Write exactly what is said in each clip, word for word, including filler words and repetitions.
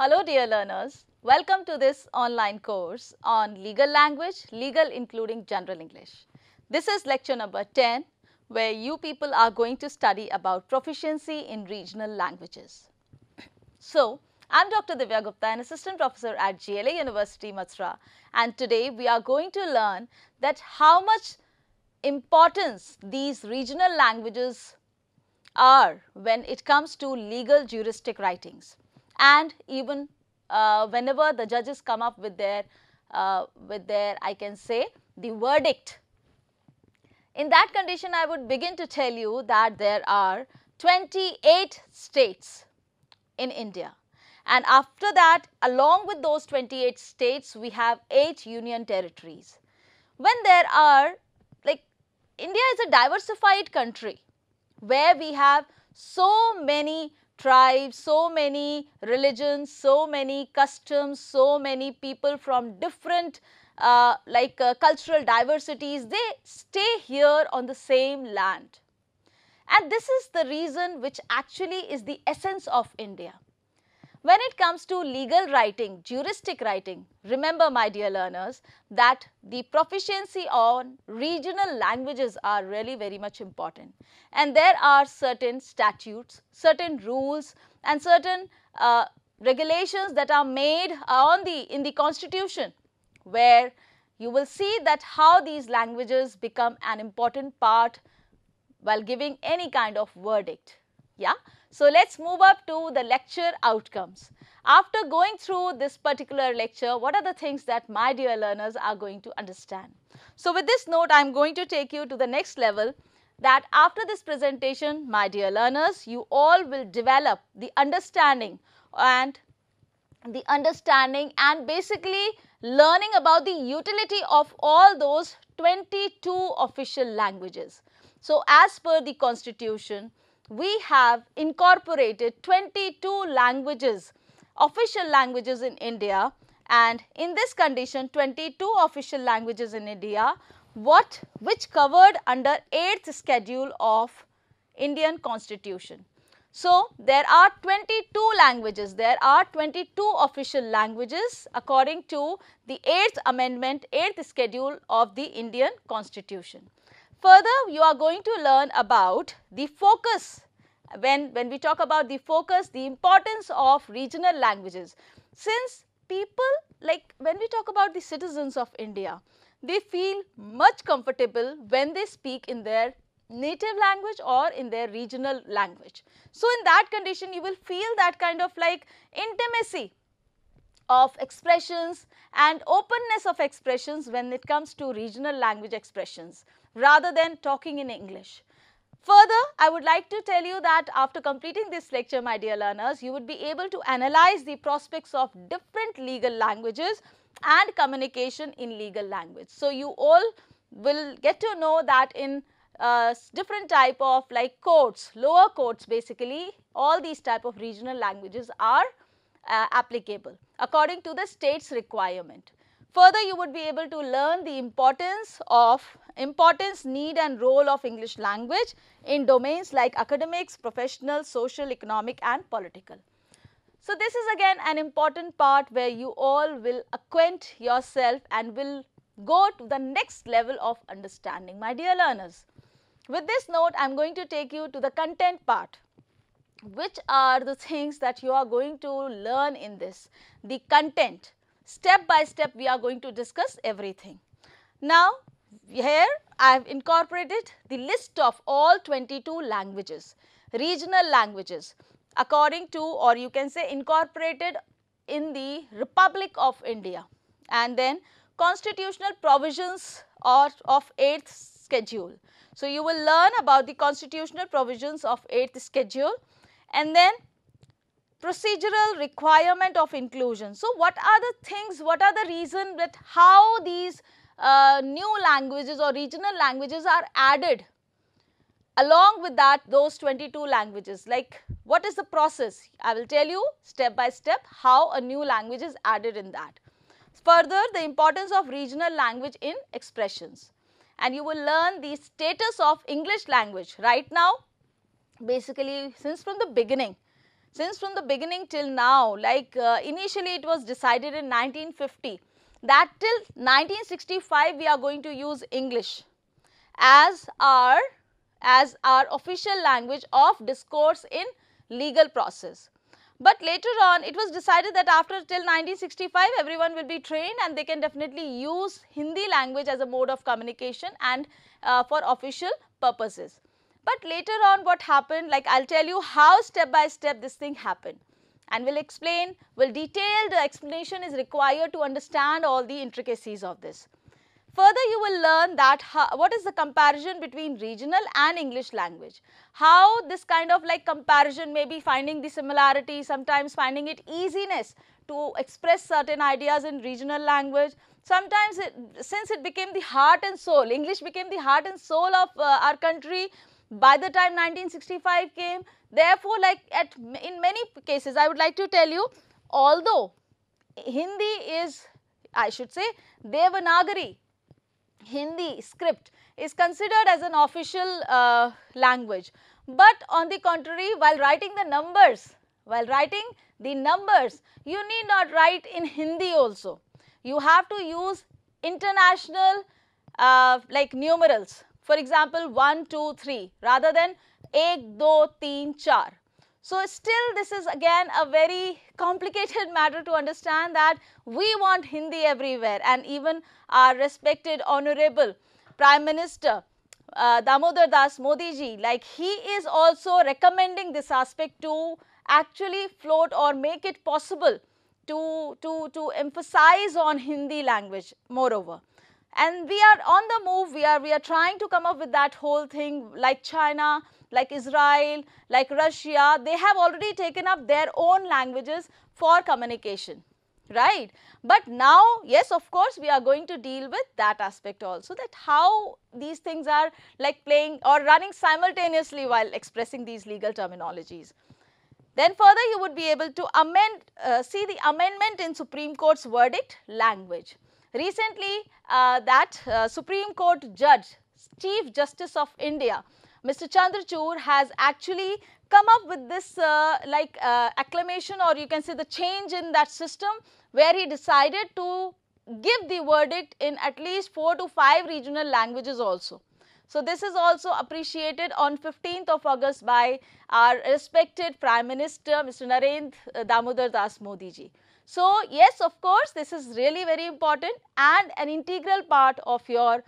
Hello dear learners, welcome to this online course on Legal Language, Legal including General English. This is lecture number ten where you people are going to study about proficiency in regional languages. So, I am Doctor Divya Gupta, an assistant professor at G L A University, Mathura, and today we are going to learn that how much importance these regional languages are when it comes to legal juristic writings. And even uh, whenever the judges come up with their, uh, with their I can say the verdict. In that condition, I would begin to tell you that there are twenty-eight states in India, and after that along with those twenty-eight states we have eight union territories. When there are, like, India is a diversified country where we have so many tribes, so many religions, so many customs, so many people from different uh, like uh, cultural diversities, they stay here on the same land. And this is the reason which actually is the essence of India. When it comes to legal writing, juristic writing, remember my dear learners that the proficiency on regional languages are really very much important. And there are certain statutes, certain rules and certain uh, regulations that are made on the, in the constitution, where you will see that how these languages become an important part while giving any kind of verdict. Yeah. So, let us move up to the lecture outcomes. After going through this particular lecture, what are the things that my dear learners are going to understand? So, with this note, I am going to take you to the next level, that after this presentation, my dear learners, you all will develop the understanding and the understanding and basically learning about the utility of all those twenty-two official languages. So, as per the Constitution, we have incorporated twenty-two languages, official languages in India, and in this condition twenty-two official languages in India, what which covered under eighth schedule of Indian Constitution. So, there are twenty-two languages, there are twenty-two official languages according to the eighth amendment, eighth schedule of the Indian Constitution. Further, you are going to learn about the focus, when, when we talk about the focus, the importance of regional languages. Since people, like when we talk about the citizens of India, they feel much comfortable when they speak in their native language or in their regional language. So, in that condition, you will feel that kind of like intimacy of expressions and openness of expressions when it comes to regional language expressions, rather than talking in English. Further, I would like to tell you that after completing this lecture, my dear learners, you would be able to analyze the prospects of different legal languages and communication in legal language. So, you all will get to know that in uh, different type of like courts, lower courts basically, all these type of regional languages are uh, applicable according to the state's requirement. Further, you would be able to learn the importance of importance, need and role of English language in domains like academics, professional, social, economic and political. So, this is again an important part where you all will acquaint yourself and will go to the next level of understanding, my dear learners. With this note, I am going to take you to the content part. Which are the things that you are going to learn in this, the content. Step by step we are going to discuss everything. Now, here I have incorporated the list of all twenty-two languages, regional languages, according to, or you can say incorporated in the Republic of India, and then constitutional provisions or of eighth schedule. So, you will learn about the constitutional provisions of eighth schedule, and then procedural requirement of inclusion. So, what are the things, what are the reasons that how these uh, new languages or regional languages are added along with that those twenty-two languages? Like, what is the process? I will tell you step by step how a new language is added in that. Further, the importance of regional language in expressions, and you will learn the status of English language right now. Basically, since from the beginning, since from the beginning till now, like uh, initially it was decided in nineteen fifty that till nineteen sixty-five we are going to use English as our, as our official language of discourse in legal process. But later on it was decided that after till nineteen sixty-five everyone will be trained and they can definitely use Hindi language as a mode of communication and uh, for official purposes. But later on what happened, like I will tell you how step by step this thing happened, and we will explain, well, detailed explanation is required to understand all the intricacies of this. Further, you will learn that how, what is the comparison between regional and English language, how this kind of like comparison, may be finding the similarity, sometimes finding it easiness to express certain ideas in regional language. Sometimes it, since it became the heart and soul, English became the heart and soul of uh, our country by the time nineteen sixty-five came. Therefore, like at in many cases, I would like to tell you, although Hindi is, I should say, Devanagari Hindi script is considered as an official uh, language, but on the contrary, while writing the numbers, while writing the numbers, you need not write in Hindi also. You have to use international uh, like numerals. For example, one, two, three rather than ek, do, teen, char. So, still this is again a very complicated matter to understand that we want Hindi everywhere, and even our respected honorable Prime Minister uh, Damodardas Modi ji, like he is also recommending this aspect to actually float or make it possible to, to, to emphasize on Hindi language moreover. And we are on the move, we are, we are trying to come up with that whole thing, like China, like Israel, like Russia, they have already taken up their own languages for communication, right? But now, yes, of course, we are going to deal with that aspect also, that how these things are like playing or running simultaneously while expressing these legal terminologies. Then further, you would be able to amend, uh, see the amendment in Supreme Court's verdict, language. Recently, uh, that uh, Supreme Court judge, Chief Justice of India, Mister Chandrachur, has actually come up with this uh, like uh, acclamation, or you can say the change in that system, where he decided to give the verdict in at least four to five regional languages also. So, this is also appreciated on fifteenth of August by our respected Prime Minister, Mister Narendra Damodardas Modi ji. So, yes, of course, this is really very important and an integral part of your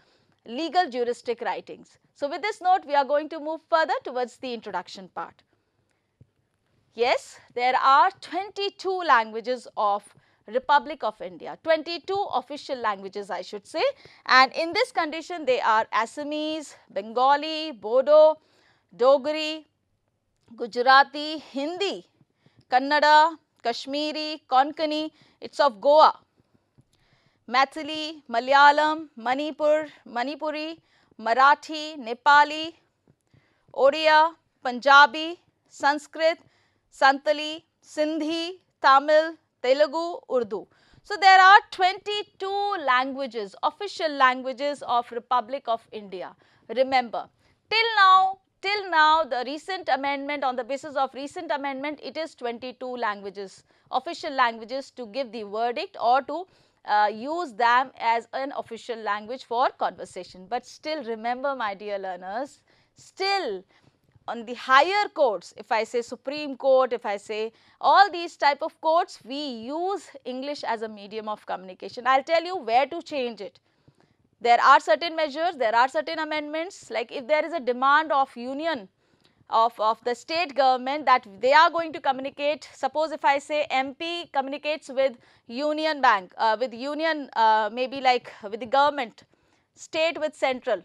legal juristic writings. So, with this note, we are going to move further towards the introduction part. Yes, there are twenty-two languages of Republic of India, twenty-two official languages I should say, and in this condition they are Assamese, Bengali, Bodo, Dogri, Gujarati, Hindi, Kannada, Kashmiri, Konkani, it's of Goa, Maithili, Malayalam, Manipur, Manipuri, Marathi, Nepali, Odia, Punjabi, Sanskrit, Santali, Sindhi, Tamil, Telugu, Urdu. So, there are twenty-two languages, official languages of Republic of India. Remember, till now, Till now, the recent amendment, on the basis of recent amendment, it is twenty-two languages, official languages, to give the verdict or to uh, use them as an official language for conversation. But still remember, my dear learners, still on the higher courts, if I say Supreme Court, if I say all these type of courts, we use English as a medium of communication. I will tell you where to change it. There are certain measures, there are certain amendments, like if there is a demand of union of, of the state government that they are going to communicate, suppose if I say M P communicates with union bank, uh, with union uh, maybe like with the government, state with central.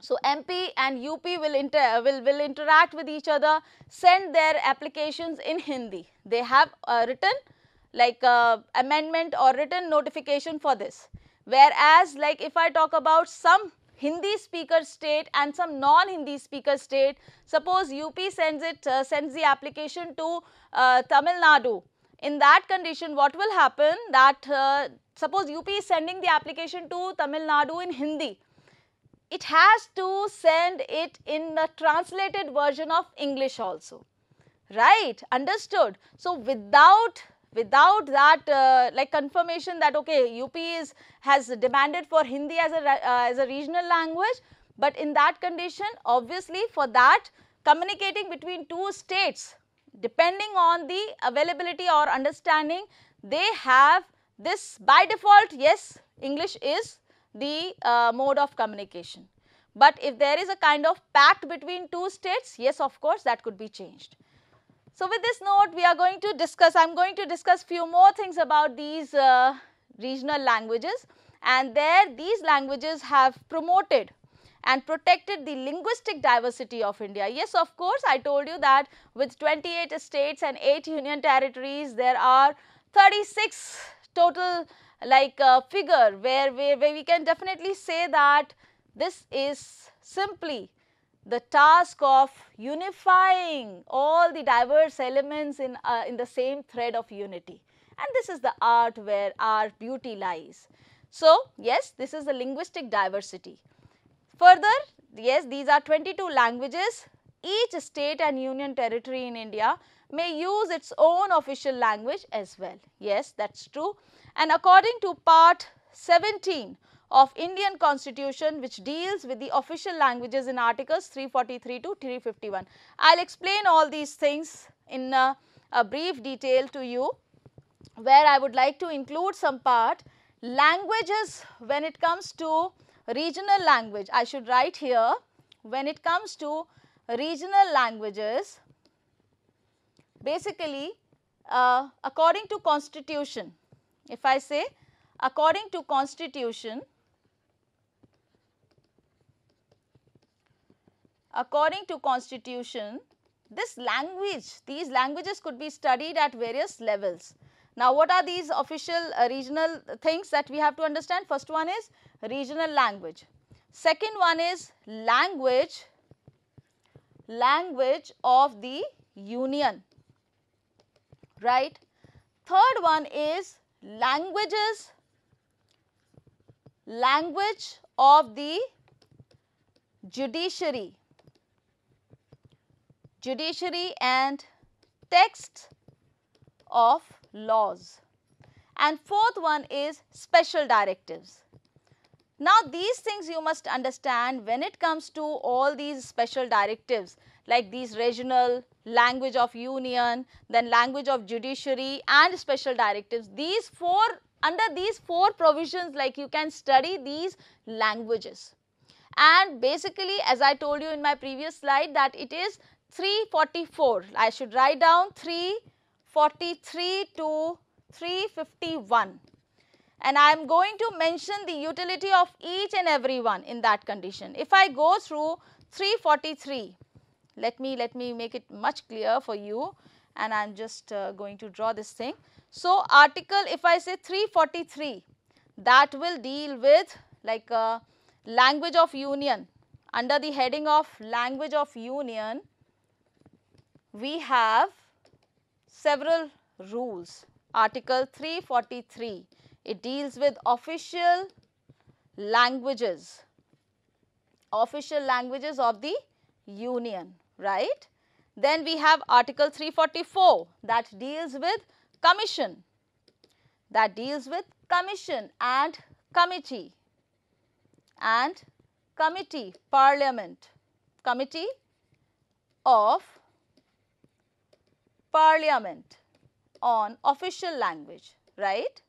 So M P and U P will, inter will, will interact with each other, send their applications in Hindi. They have uh, written like uh, amendment or written notification for this. Whereas like if I talk about some Hindi speaker state and some non-Hindi speaker state, suppose U P sends it, uh, sends the application to uh, Tamil Nadu. In that condition, what will happen that uh, suppose U P is sending the application to Tamil Nadu in Hindi. It has to send it in the translated version of English also, right? Understood. So without without that uh, like confirmation that okay, U P is has demanded for Hindi as a uh, as a regional language, but in that condition, obviously for that communicating between two states, depending on the availability or understanding, they have this by default. Yes, English is the uh, mode of communication. But if there is a kind of pact between two states, yes, of course, that could be changed. So with this note, we are going to discuss, I am going to discuss few more things about these uh, regional languages, and there these languages have promoted and protected the linguistic diversity of India. Yes, of course, I told you that with twenty-eight states and eight union territories, there are thirty-six total like uh, figure where, where, where we can definitely say that this is simply the task of unifying all the diverse elements in, uh, in the same thread of unity. And this is the art where our beauty lies. So yes, this is the linguistic diversity. Further, yes, these are twenty-two languages. Each state and union territory in India may use its own official language as well. Yes, that's true. And according to part seventeen of Indian Constitution, which deals with the official languages in articles three forty-three to three fifty-one. I'll explain all these things in uh, a brief detail to you, where I would like to include some part. Languages, when it comes to regional language, I should write here, when it comes to regional languages, basically uh, according to Constitution, if I say according to Constitution, according to Constitution, this language, these languages could be studied at various levels. Now, what are these official uh, regional things that we have to understand? First one is regional language. Second one is language, language of the union, right? Third one is languages, language of the judiciary, judiciary and text of laws. And fourth one is special directives. Now, these things you must understand when it comes to all these special directives, like these regional, language of union, then language of judiciary and special directives. These four, under these four provisions, like you can study these languages. And basically, as I told you in my previous slide, that it is three forty-four. I should write down three forty-three to three fifty-one. And I am going to mention the utility of each and every one in that condition. If I go through three forty-three, let me, let me make it much clearer for you, and I am just uh, going to draw this thing. So article, if I say three forty-three, that will deal with like uh, language of union. Under the heading of language of union, we have several rules. Article three forty-three, it deals with official languages, official languages of the union, right? Then we have article three forty-four that deals with commission, that deals with commission and committee, and committee, parliament, committee of parliament on official language, right?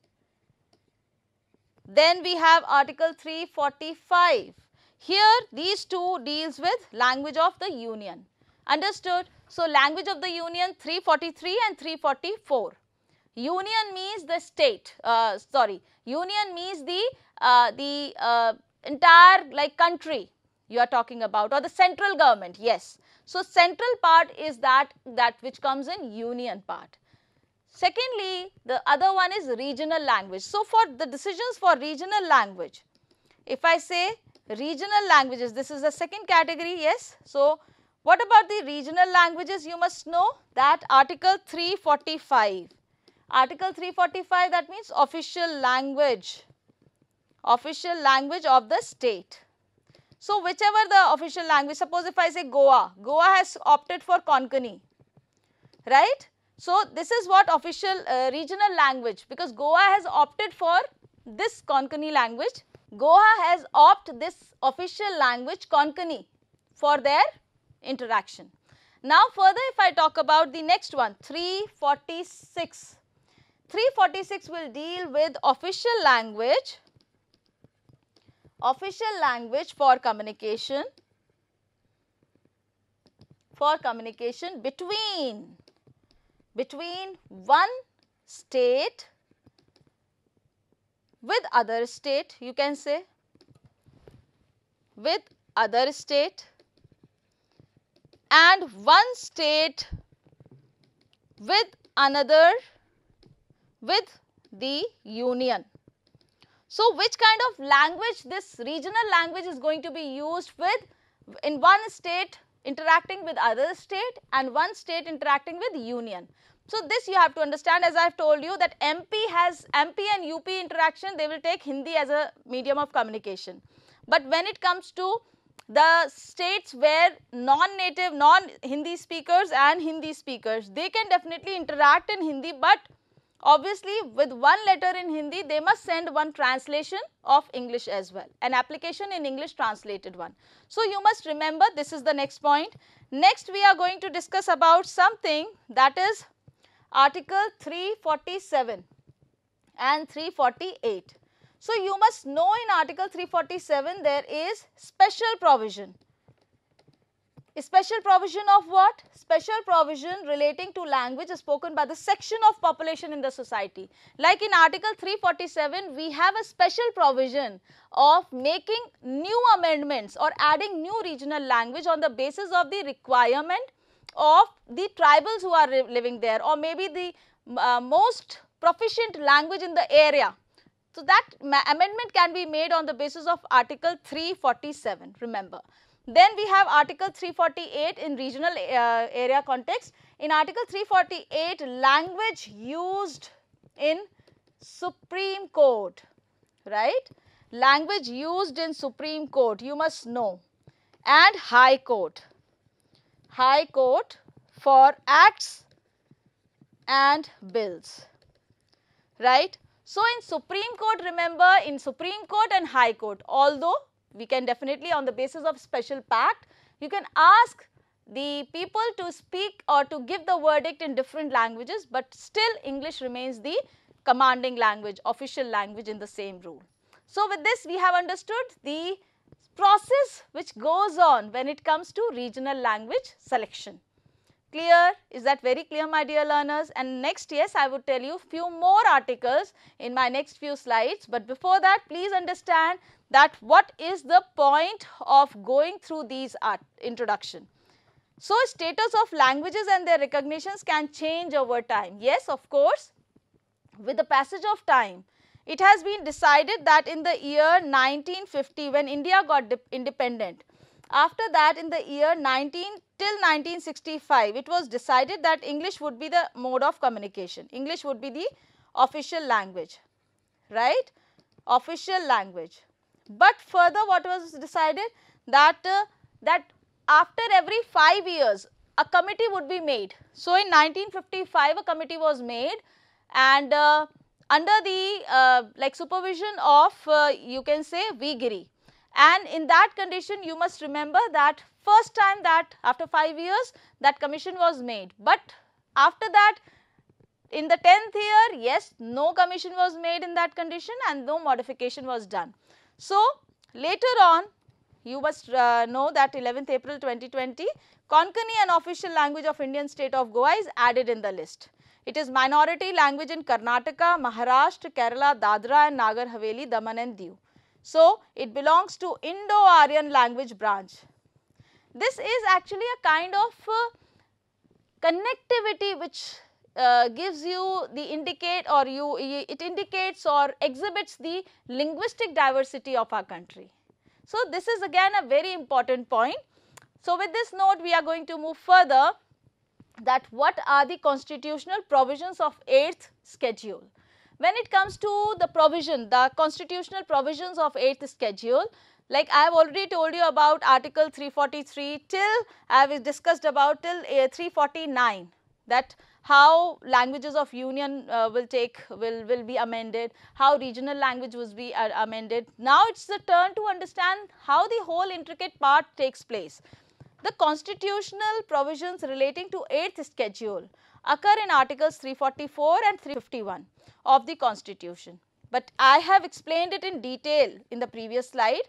Then we have article three forty-five. Here these two deals with language of the union. Understood? So language of the union three forty-three and three forty-four. Union means the state, uh, sorry, union means the, uh, the uh, entire like country. you are talking about, or the central government, yes. So, central part is that, that which comes in union part. Secondly, the other one is regional language. So, for the decisions for regional language, if I say regional languages, this is the second category, yes. So, what about the regional languages? You must know that Article three forty-five. Article three forty-five, that means official language, official language of the state. So, whichever the official language, suppose if I say Goa, Goa has opted for Konkani, right? So, this is what official uh, regional language, because Goa has opted for this Konkani language. Goa has opted this official language Konkani for their interaction. Now, further if I talk about the next one, three forty-six. three forty-six will deal with official language, official language for communication, for communication between, between one state with other state, you can say, with other state, and one state with another, with the union. So, which kind of language this regional language is going to be used with in one state interacting with other state and one state interacting with union. So, this you have to understand. As I have told you that M P has M P and U P interaction, they will take Hindi as a medium of communication. But when it comes to the states where non-native, non-Hindi speakers and Hindi speakers, they can definitely interact in Hindi, but obviously with one letter in Hindi, they must send one translation of English as well, an application in English translated one. So, you must remember this is the next point. Next, we are going to discuss about something that is Article three forty-seven and three forty-eight. So, you must know in Article three forty-seven there is special provision. A special provision of what? Special provision relating to language spoken by the section of population in the society. Like in Article three forty-seven, we have a special provision of making new amendments or adding new regional language on the basis of the requirement of the tribals who are living there, or maybe the uh, most proficient language in the area. So, that amendment can be made on the basis of Article three forty-seven, remember. Then we have Article three forty-eight in regional uh, area context. In Article three forty-eight, language used in Supreme Court, right? Language used in Supreme Court, you must know. And High Court, High Court for acts and bills, right? So, in Supreme Court, remember, in Supreme Court and High Court, although we can definitely on the basis of special pact, you can ask the people to speak or to give the verdict in different languages, but still English remains the commanding language, official language in the same rule. So, with this we have understood the process which goes on when it comes to regional language selection. Clear? Is that very clear, my dear learners? And next, yes, I would tell you few more articles in my next few slides. But before that, please understand that what is the point of going through these art introduction. So, status of languages and their recognitions can change over time. Yes, of course, with the passage of time, it has been decided that in the year nineteen fifty, when India got independent, after that in the year nineteen till nineteen sixty-five, it was decided that English would be the mode of communication. English would be the official language, right? Official language. But further what was decided that, uh, that after every five years a committee would be made. So, in nineteen fifty-five a committee was made, and uh, under the uh, like supervision of uh, you can say V. Giri. And in that condition you must remember that first time that after five years that commission was made, but after that in the tenth year, yes, no commission was made in that condition and no modification was done. So, later on you must uh, know that eleventh April twenty twenty, Konkani, an official language of Indian state of Goa, is added in the list. It is minority language in Karnataka, Maharashtra, Kerala, Dadra and Nagar Haveli, Daman and Diu. So, it belongs to Indo-Aryan language branch. This is actually a kind of uh, connectivity which uh, gives you the indicate or you, it indicates or exhibits the linguistic diversity of our country. So, this is again a very important point. So, with this note we are going to move further that what are the constitutional provisions of eighth schedule. When it comes to the provision, the constitutional provisions of eighth schedule, like I have already told you about article three forty-three till I have discussed about till three forty-nine, that how languages of union uh, will take, will, will be amended, how regional language will be uh, amended. Now, it is the turn to understand how the whole intricate part takes place. The constitutional provisions relating to eighth schedule occur in articles three forty-four and three fifty-one of the constitution, but I have explained it in detail in the previous slide.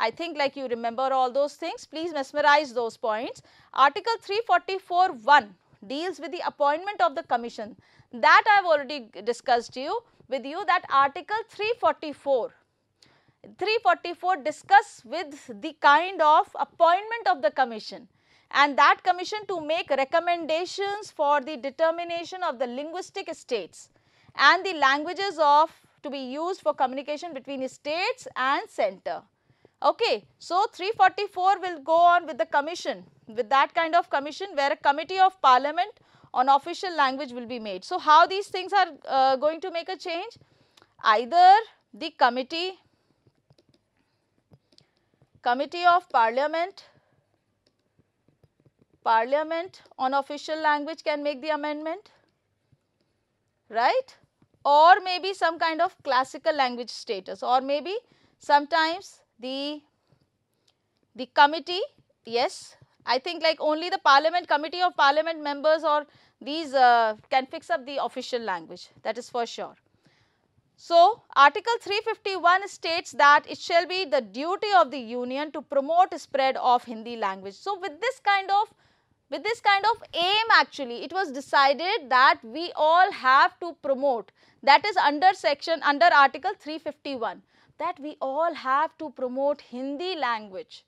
I think like you remember all those things, please mesmerize those points. Article three forty-four one deals with the appointment of the commission, that I have already discussed you with you that article three forty-four discuss with the kind of appointment of the commission, and that commission to make recommendations for the determination of the linguistic states and the languages of to be used for communication between states and center. Okay. So, three forty-four will go on with the commission, with that kind of commission where a committee of parliament on official language will be made. So, how these things are uh, going to make a change? Either the committee, committee of parliament, parliament on official language can make the amendment, right? Or maybe some kind of classical language status, or maybe sometimes the, the committee, yes, I think like only the parliament, committee of parliament members or these uh, can fix up the official language, that is for sure. So, article three fifty-one states that it shall be the duty of the union to promote spread of Hindi language. So, with this kind of With this kind of aim actually, it was decided that we all have to promote, that is under section, under article three fifty-one, that we all have to promote Hindi language,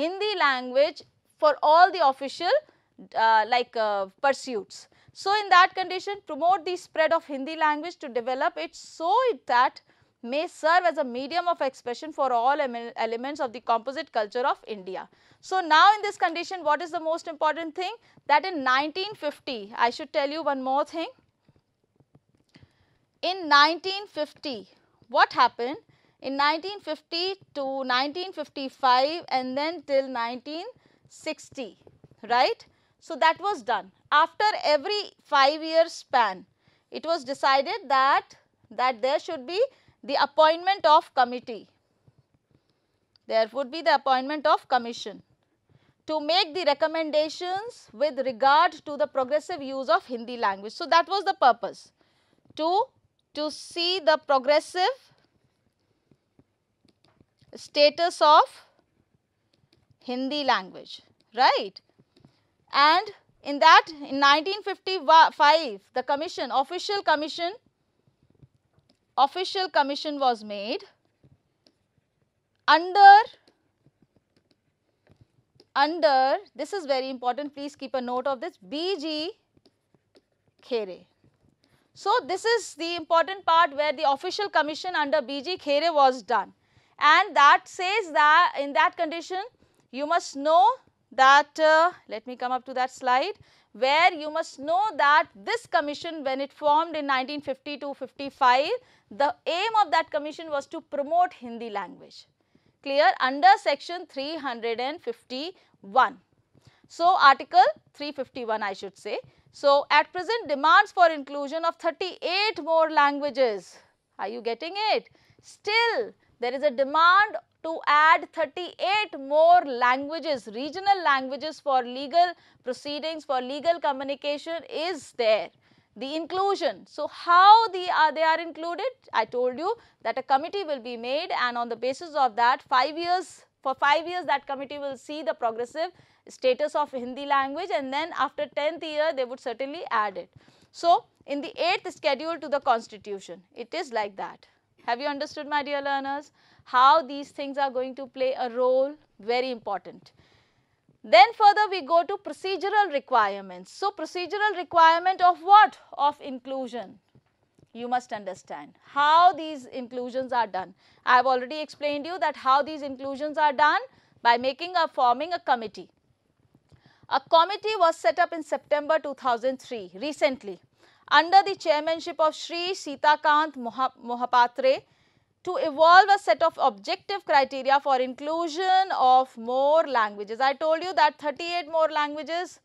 Hindi language for all the official uh, like uh, pursuits. So, in that condition, promote the spread of Hindi language to develop it so it that may serve as a medium of expression for all elements of the composite culture of India. So, now in this condition, what is the most important thing? That in nineteen fifty, I should tell you one more thing. In nineteen fifty, what happened? In nineteen fifty to nineteen fifty-five and then till nineteen sixty, right? So, that was done. After every five year span, it was decided that, that there should be the appointment of committee, there would be the appointment of commission to make the recommendations with regard to the progressive use of Hindi language. So, that was the purpose, to, to see the progressive status of Hindi language, right. And in that, in nineteen fifty-five, the commission, official commission, official commission was made under, under, this is very important, please keep a note of this, B G. Khare. So, this is the important part where the official commission under B G. Khare was done, and that says that in that condition you must know that, uh, let me come up to that slide, where you must know that this commission when it formed in nineteen fifty to fifty-five, the aim of that commission was to promote Hindi language, clear, under section three fifty-one. So, article three fifty-one I should say. So, at present demands for inclusion of thirty-eight more languages, are you getting it? Still there is a demand to add thirty-eight more languages, regional languages for legal proceedings, for legal communication is there, the inclusion. So, how the, uh, they are included? I told you that a committee will be made, and on the basis of that five years, for five years that committee will see the progressive status of Hindi language, and then after tenth year they would certainly add it. So, in the eighth schedule to the constitution, it is like that. Have you understood, my dear learners, how these things are going to play a role? Very important. Then further we go to procedural requirements. So, procedural requirement of what? Of inclusion. You must understand how these inclusions are done. I have already explained you that how these inclusions are done by making or forming a committee. A committee was set up in September two thousand three recently under the chairmanship of Shri Sitakant Mohapatre to evolve a set of objective criteria for inclusion of more languages. I told you that thirty-eight more languages,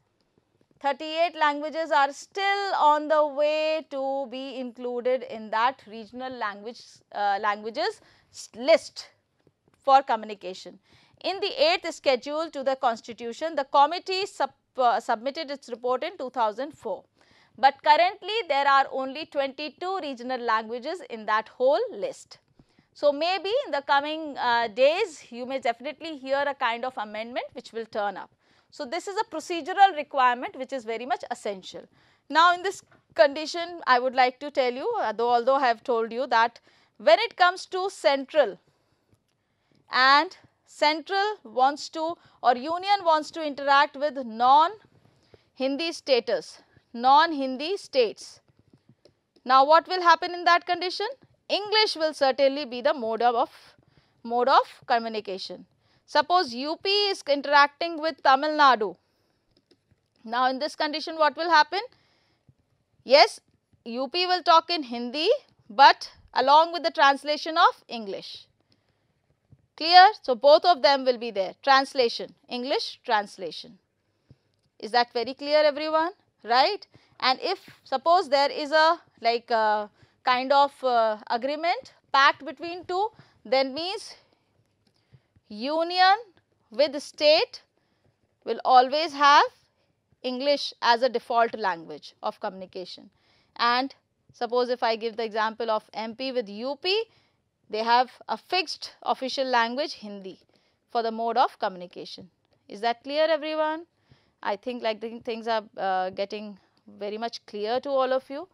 thirty-eight languages are still on the way to be included in that regional language uh, languages list for communication. In the eighth schedule to the constitution, the committee sub, uh, submitted its report in two thousand four. But currently there are only twenty-two regional languages in that whole list. So, maybe in the coming uh, days you may definitely hear a kind of amendment which will turn up. So, this is a procedural requirement which is very much essential. Now, in this condition I would like to tell you, though although I have told you that when it comes to central and Central wants to or union wants to interact with non-Hindi status, non-Hindi states. Now, what will happen in that condition? English will certainly be the mode of mode of communication. Suppose U P is interacting with Tamil Nadu. Now, in this condition, what will happen? Yes, U P will talk in Hindi, but along with the translation of English. Clear? So, both of them will be there, translation, English translation. Is that very clear, everyone? Right? And if suppose there is a like a kind of uh, agreement, pact between two, then means union with state will always have English as a default language of communication. And suppose if I give the example of M P with U P, they have a fixed official language Hindi for the mode of communication. Is that clear, everyone? I think like the things are uh, getting very much clear to all of you.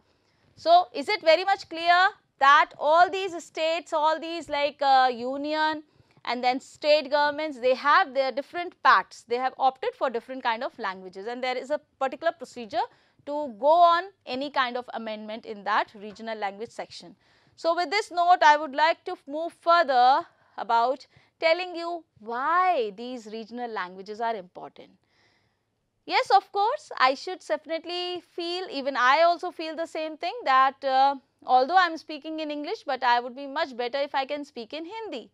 So, is it very much clear that all these states, all these like uh, union and then state governments, they have their different pacts, they have opted for different kind of languages, and there is a particular procedure to go on any kind of amendment in that regional language section. So, with this note, I would like to move further about telling you why these regional languages are important. Yes, of course, I should definitely feel, even I also feel the same thing that uh, although I am speaking in English, but I would be much better if I can speak in Hindi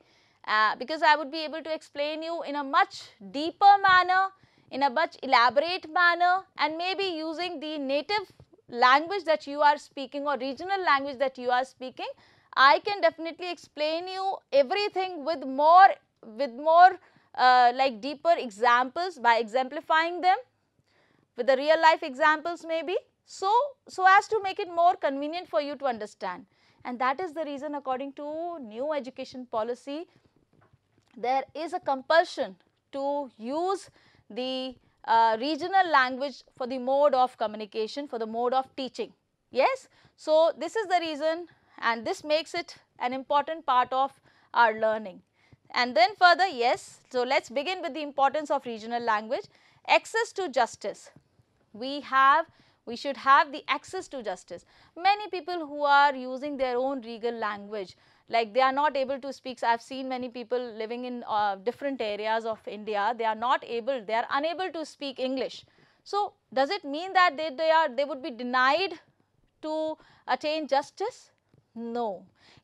uh, because I would be able to explain you in a much deeper manner, in a much elaborate manner, and maybe using the native language that you are speaking or regional language that you are speaking, I can definitely explain you everything with more, with more uh, like deeper examples by exemplifying them with the real life examples maybe. So, so as to make it more convenient for you to understand, and that is the reason according to new education policy, there is a compulsion to use the Uh, regional language for the mode of communication, for the mode of teaching. Yes. So, this is the reason, and this makes it an important part of our learning. And then further, yes. So, let us begin with the importance of regional language. Access to justice. We have, we should have the access to justice. Many people who are using their own legal language, like they are not able to speak. So, I have seen many people living in uh, different areas of India, they are not able, they are unable to speak English. So, does it mean that they, they are, they would be denied to attain justice? No.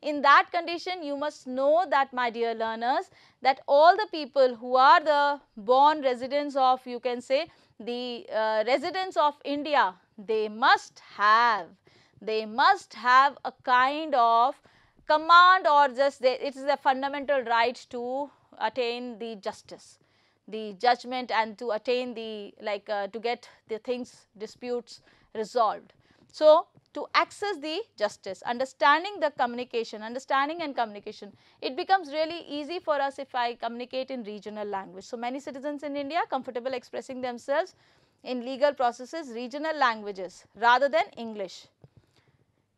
In that condition, you must know that, my dear learners, that all the people who are the born residents of, you can say, the uh, residents of India, they must have, they must have a kind of command or just they, it is a fundamental right to attain the justice, the judgment, and to attain the like uh, to get the things, disputes resolved. So, to access the justice, understanding the communication, understanding and communication, it becomes really easy for us if I communicate in regional language. So, many citizens in India are comfortable expressing themselves in legal processes, regional languages rather than English.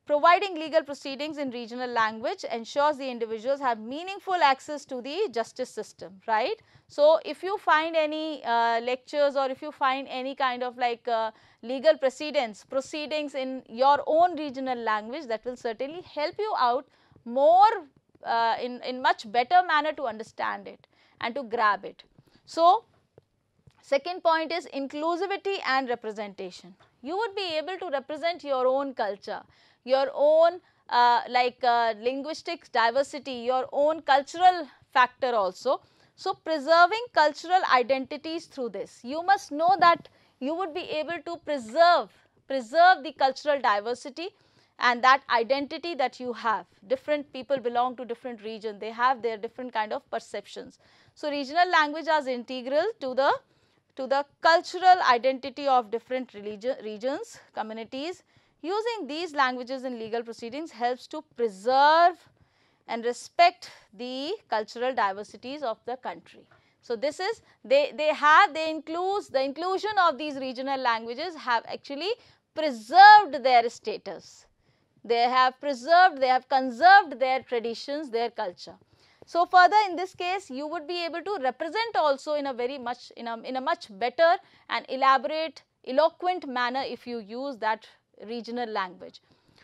Providing legal proceedings in regional language ensures the individuals have meaningful access to the justice system, right? So, if you find any uh, lectures or if you find any kind of like uh, legal proceedings, proceedings in your own regional language, that will certainly help you out more uh, in, in much better manner to understand it and to grab it. So, second point is inclusivity and representation. You would be able to represent your own culture, your own uh, like uh, linguistic diversity, your own cultural factor also. So, preserving cultural identities through this. You must know that you would be able to preserve, preserve the cultural diversity and that identity that you have. Different people belong to different regions, they have their different kind of perceptions. So, regional language is integral to the to the cultural identity of different religion, regions, communities. Using these languages in legal proceedings helps to preserve and respect the cultural diversities of the country. So, this is they, they have they includes the inclusion of these regional languages have actually preserved their status. They have preserved, they have conserved their traditions, their culture. So, further in this case you would be able to represent also in a very much in a, in a much better and elaborate, eloquent manner if you use that regional language.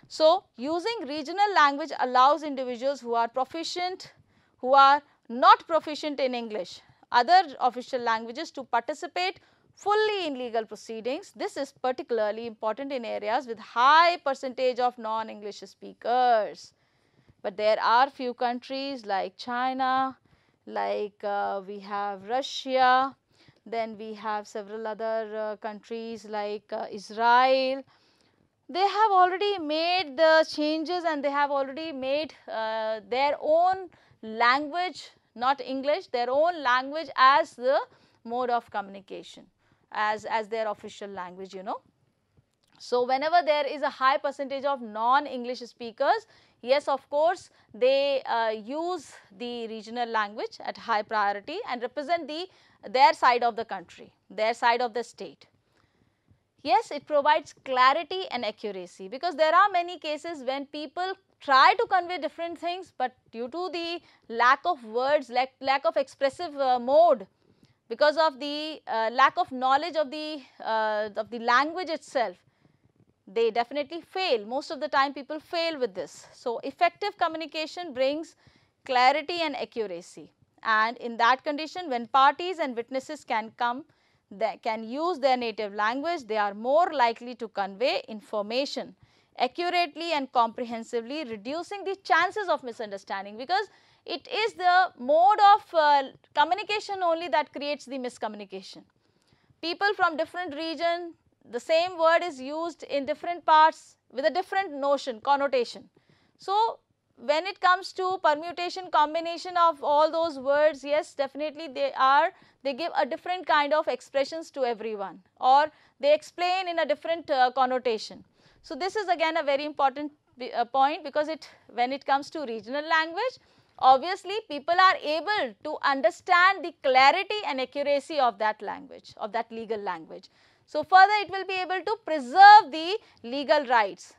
So, using regional language allows individuals who are proficient, who are not proficient in English, other official languages to participate fully in legal proceedings. This is particularly important in areas with high percentage of non-English speakers. But there are few countries like China, like uh, we have Russia, then we have several other uh, countries like uh, Israel. They have already made the changes and they have already made uh, their own language, not English, their own language as the mode of communication, as, as their official language, you know. So, whenever there is a high percentage of non-English speakers, yes, of course, they uh, use the regional language at high priority and represent the their side of the country, their side of the state. Yes, it provides clarity and accuracy because there are many cases when people try to convey different things, but due to the lack of words, lack, lack of expressive uh, mode, because of the uh, lack of knowledge of the, uh, of the language itself, they definitely fail. Most of the time people fail with this. So, effective communication brings clarity and accuracy, and in that condition when parties and witnesses can come, they can use their native language, they are more likely to convey information accurately and comprehensively, reducing the chances of misunderstanding, because it is the mode of uh, communication only that creates the miscommunication. People from different region, the same word is used in different parts with a different notion, connotation. So, when it comes to permutation, combination of all those words, yes, definitely they are, they give a different kind of expressions to everyone, or they explain in a different uh, connotation. So, this is again a very important uh, point, because it, when it comes to regional language, obviously people are able to understand the clarity and accuracy of that language, of that legal language. So, further it will be able to preserve the legal rights.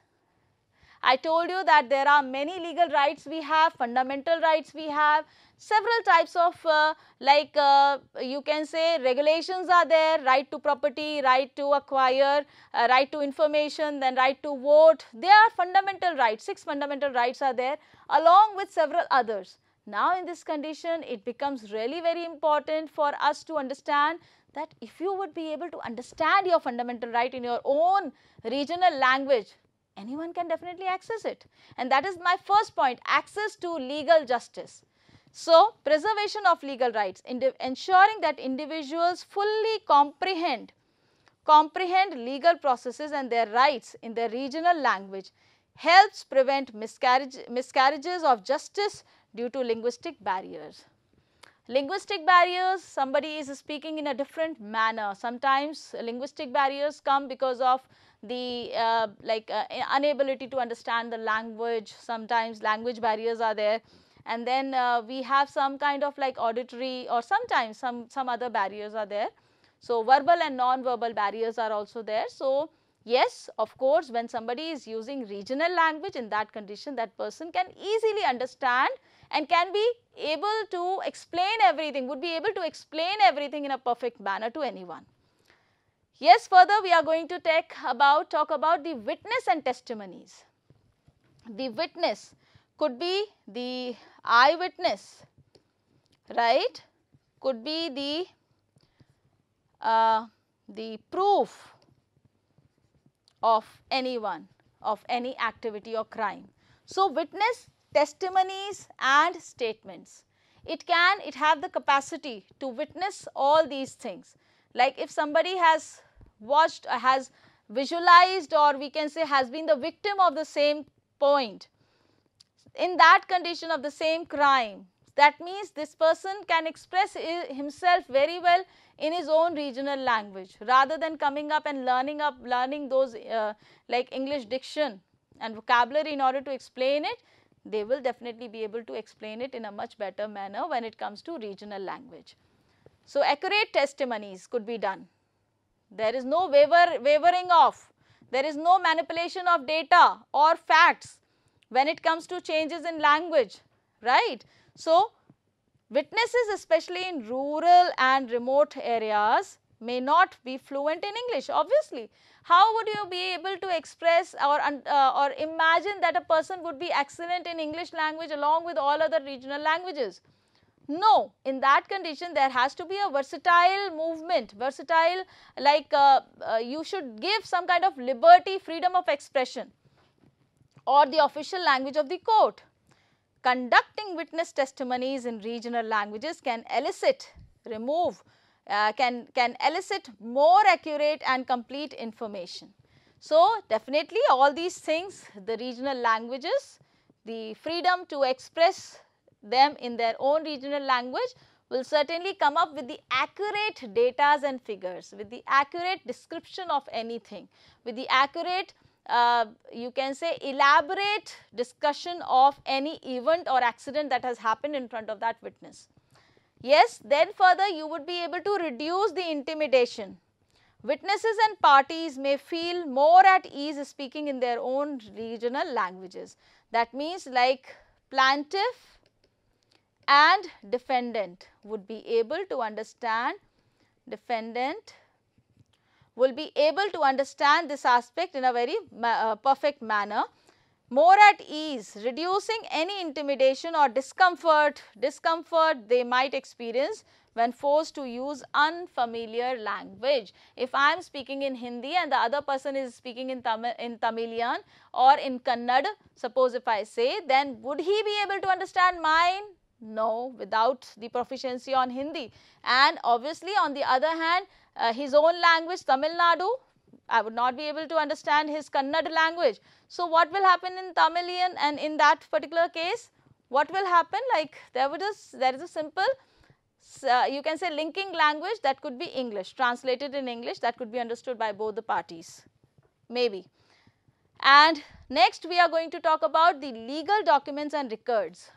I told you that there are many legal rights we have, fundamental rights we have, several types of uh, like uh, you can say regulations are there, right to property, right to acquire, uh, right to information, then right to vote. They are fundamental rights, six fundamental rights are there along with several others. Now, in this condition it becomes really very important for us to understand that if you would be able to understand your fundamental right in your own regional language, anyone can definitely access it, and that is my first point, access to legal justice. So, preservation of legal rights, ensuring that individuals fully comprehend, comprehend legal processes and their rights in their regional language, helps prevent miscarriage, miscarriages of justice due to linguistic barriers. Linguistic barriers, somebody is speaking in a different manner. Sometimes linguistic barriers come because of the uh, like uh, inability to understand the language. Sometimes language barriers are there, and then uh, we have some kind of like auditory, or sometimes some, some other barriers are there. So, verbal and non-verbal barriers are also there. So, Yes, of course, when somebody is using regional language, in that condition that person can easily understand and can be able to explain everything, would be able to explain everything in a perfect manner to anyone. Yes, further we are going to take about, talk about the witness and testimonies. The witness could be the eyewitness, right, could be the, uh, the proof of anyone, of any activity or crime. So, witness, testimonies and statements. It can, it have the capacity to witness all these things. Like if somebody has watched, has visualized, or we can say has been the victim of the same point, in that condition of the same crime, that means this person can express himself very well in his own regional language, rather than coming up and learning up, learning those uh, like English diction and vocabulary in order to explain it. They will definitely be able to explain it in a much better manner when it comes to regional language. So, accurate testimonies could be done. There is no waver, wavering off, there is no manipulation of data or facts when it comes to changes in language, right. So, witnesses, especially in rural and remote areas, may not be fluent in English, obviously. How would you be able to express or, uh, or imagine that a person would be excellent in English language along with all other regional languages? No, in that condition there has to be a versatile movement, versatile like uh, uh, you should give some kind of liberty, freedom of expression or the official language of the court. Conducting witness testimonies in regional languages can elicit, remove, Uh, can, can elicit more accurate and complete information. So, definitely all these things, the regional languages, the freedom to express them in their own regional language will certainly come up with the accurate data and figures, with the accurate description of anything, with the accurate uh, you can say elaborate discussion of any event or accident that has happened in front of that witness. Yes, then further you would be able to reduce the intimidation. Witnesses and parties may feel more at ease speaking in their own regional languages. That means like plaintiff and defendant would be able to understand, defendant will be able to understand this aspect in a very uh, perfect manner. More at ease, reducing any intimidation or discomfort, discomfort they might experience when forced to use unfamiliar language. If I am speaking in Hindi and the other person is speaking in Tamil, in Tamilian or in Kannada, suppose if I say, then would he be able to understand mine? No, without the proficiency on Hindi. And obviously on the other hand, uh, his own language, Tamil Nadu, I would not be able to understand his Kannada language. So, what will happen in Tamilian and in that particular case, what will happen? Like there would just, there is a simple, uh, you can say linking language that could be English, translated in English that could be understood by both the parties, maybe. And next we are going to talk about the legal documents and records.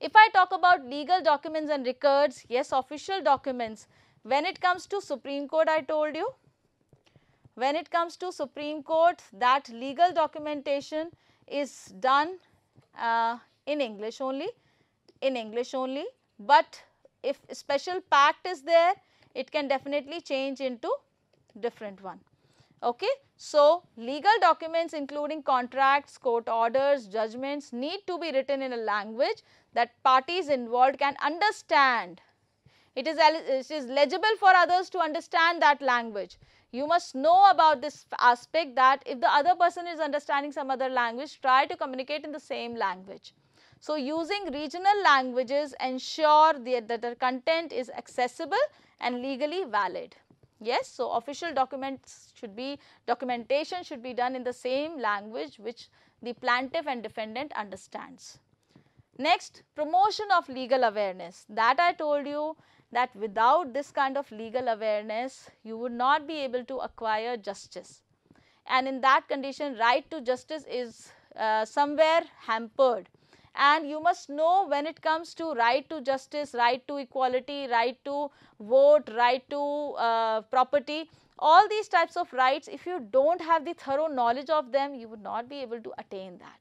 If I talk about legal documents and records, yes, official documents, when it comes to Supreme Court, I told you, when it comes to Supreme Court, that legal documentation is done uh, in English only, in English only, but if special pact is there, it can definitely change into different one, okay. So, legal documents including contracts, court orders, judgments need to be written in a language that parties involved can understand. It is, it is legible for others to understand that language. You must know about this aspect that if the other person is understanding some other language, try to communicate in the same language. So, using regional languages ensure that the content is accessible and legally valid. Yes, so official documents should be, documentation should be done in the same language which the plaintiff and defendant understands. Next, promotion of legal awareness, that I told you, that without this kind of legal awareness, you would not be able to acquire justice. And in that condition, right to justice is uh, somewhere hampered. And you must know when it comes to right to justice, right to equality, right to vote, right to uh, property, All these types of rights, if you don't have the thorough knowledge of them, you would not be able to attain that.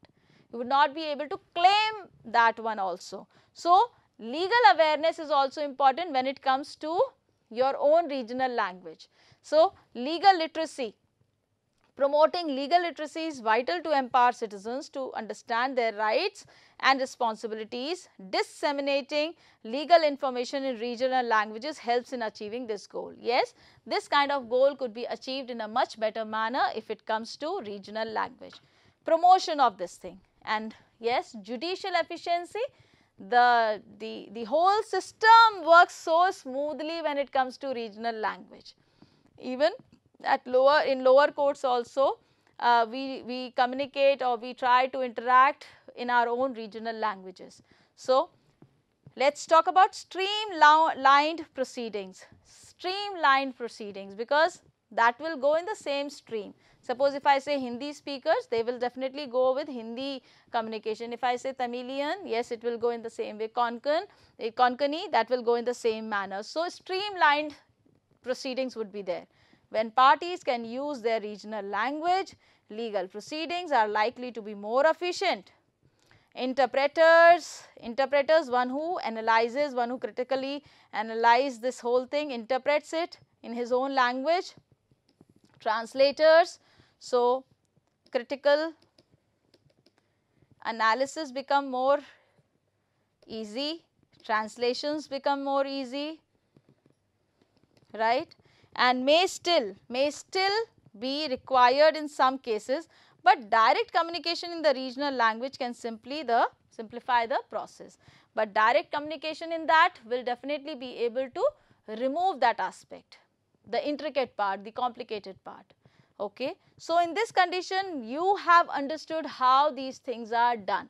You would not be able to claim that one also. So, legal awareness is also important when it comes to your own regional language. So, legal literacy. Promoting legal literacy is vital to empower citizens to understand their rights and responsibilities. Disseminating legal information in regional languages helps in achieving this goal. Yes, this kind of goal could be achieved in a much better manner if it comes to regional language. Promotion of this thing, and yes, judicial efficiency. The, the, the whole system works so smoothly when it comes to regional language. Even at lower, in lower courts also, uh, we, we communicate or we try to interact in our own regional languages. So, let us talk about streamlined proceedings, streamlined proceedings, because that will go in the same stream. Suppose if I say Hindi speakers, they will definitely go with Hindi communication. If I say Tamilian, yes, it will go in the same way. Konkani, that will go in the same manner. So, streamlined proceedings would be there. When parties can use their regional language, legal proceedings are likely to be more efficient. Interpreters, interpreters, one who analyzes, one who critically analyzes this whole thing, interprets it in his own language. Translators, so critical analysis become more easy, translations become more easy, right? And may still, may still be required in some cases, but direct communication in the regional language can simply the, simplify the process. But direct communication in that will definitely be able to remove that aspect, the intricate part, the complicated part. Okay. So, in this condition, you have understood how these things are done,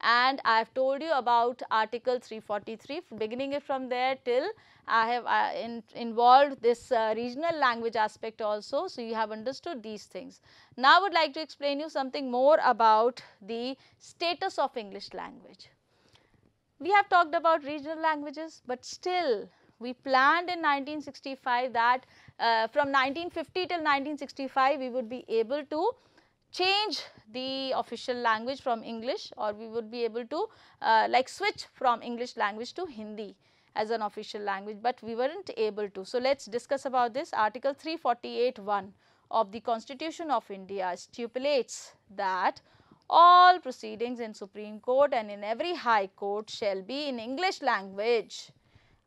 and I have told you about Article three forty-three, beginning it from there till I have uh, in, involved this uh, regional language aspect also. So, you have understood these things. Now, I would like to explain you something more about the status of English language. We have talked about regional languages, but still we planned in nineteen sixty-five that uh, from nineteen fifty till nineteen sixty-five, we would be able to change the official language from English, or we would be able to uh, like switch from English language to Hindi as an official language, but we were not able to. So, let us discuss about this. Article three forty-eight one of the Constitution of India stipulates that all proceedings in Supreme Court and in every High Court shall be in English language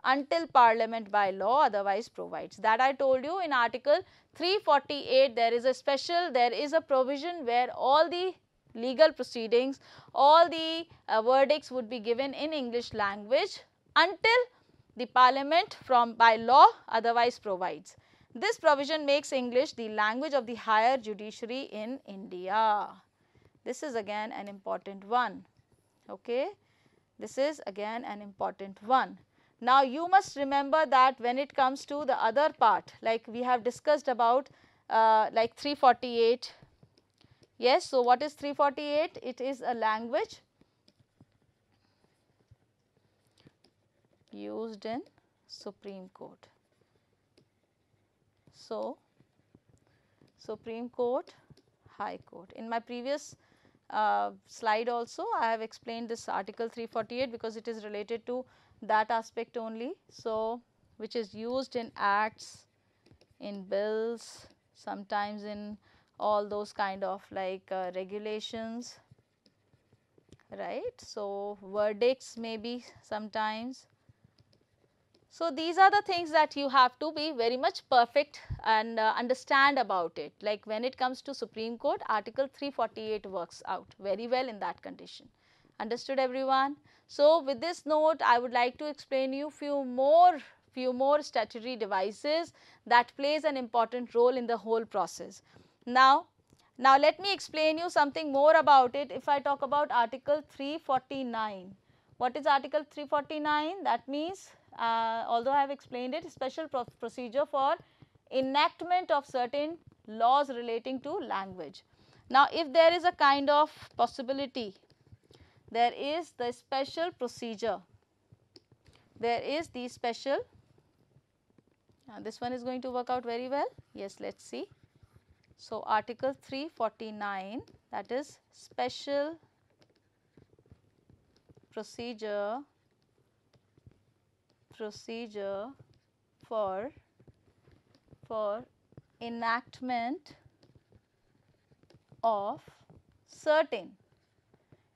until Parliament by law otherwise provides. That I told you in Article three forty-eight, there is a special, there is a provision where all the legal proceedings, all the uh, verdicts would be given in English language until the Parliament from by law otherwise provides. This provision makes English the language of the higher judiciary in India. This is again an important one. Okay. This is again an important one. Now, you must remember that when it comes to the other part, like we have discussed about uh, like three forty-eight, yes. So, what is three forty-eight? It is a language used in Supreme Court. So, Supreme Court, High Court. In my previous uh, slide also, I have explained this Article three forty-eight because it is related to that aspect only. So, which is used in acts, in bills, sometimes in all those kind of like uh, regulations, right. So, verdicts maybe sometimes. So, these are the things that you have to be very much perfect and uh, understand about it. Like when it comes to Supreme Court, Article three forty-eight works out very well in that condition. Understood everyone? So, with this note, I would like to explain you few more, few more statutory devices that plays an important role in the whole process. Now, now let me explain you something more about it. If I talk about Article three forty-nine, what is Article three forty-nine? That means, uh, although I have explained it, special pro procedure for enactment of certain laws relating to language. Now, if there is a kind of possibility, there is the special procedure, there is the special Now, this one is going to work out very well. Yes, let's see. So, Article three forty-nine, that is special procedure procedure for for enactment of certain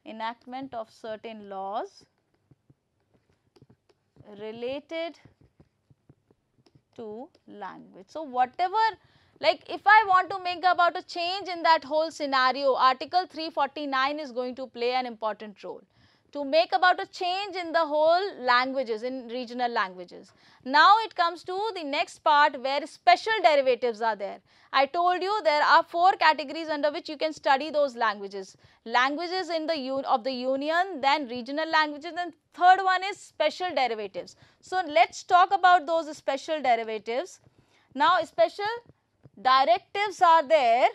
enactment of certain laws related to language. So, whatever, like if I want to make about a change in that whole scenario, Article three forty-nine is going to play an important role to make about a change in the whole languages, in regional languages. Now, it comes to the next part where special derivatives are there. I told you there are four categories under which you can study those languages. Languages in the un of the union, then regional languages, and third one is special derivatives. So, let's talk about those special derivatives. Now, special directives are there.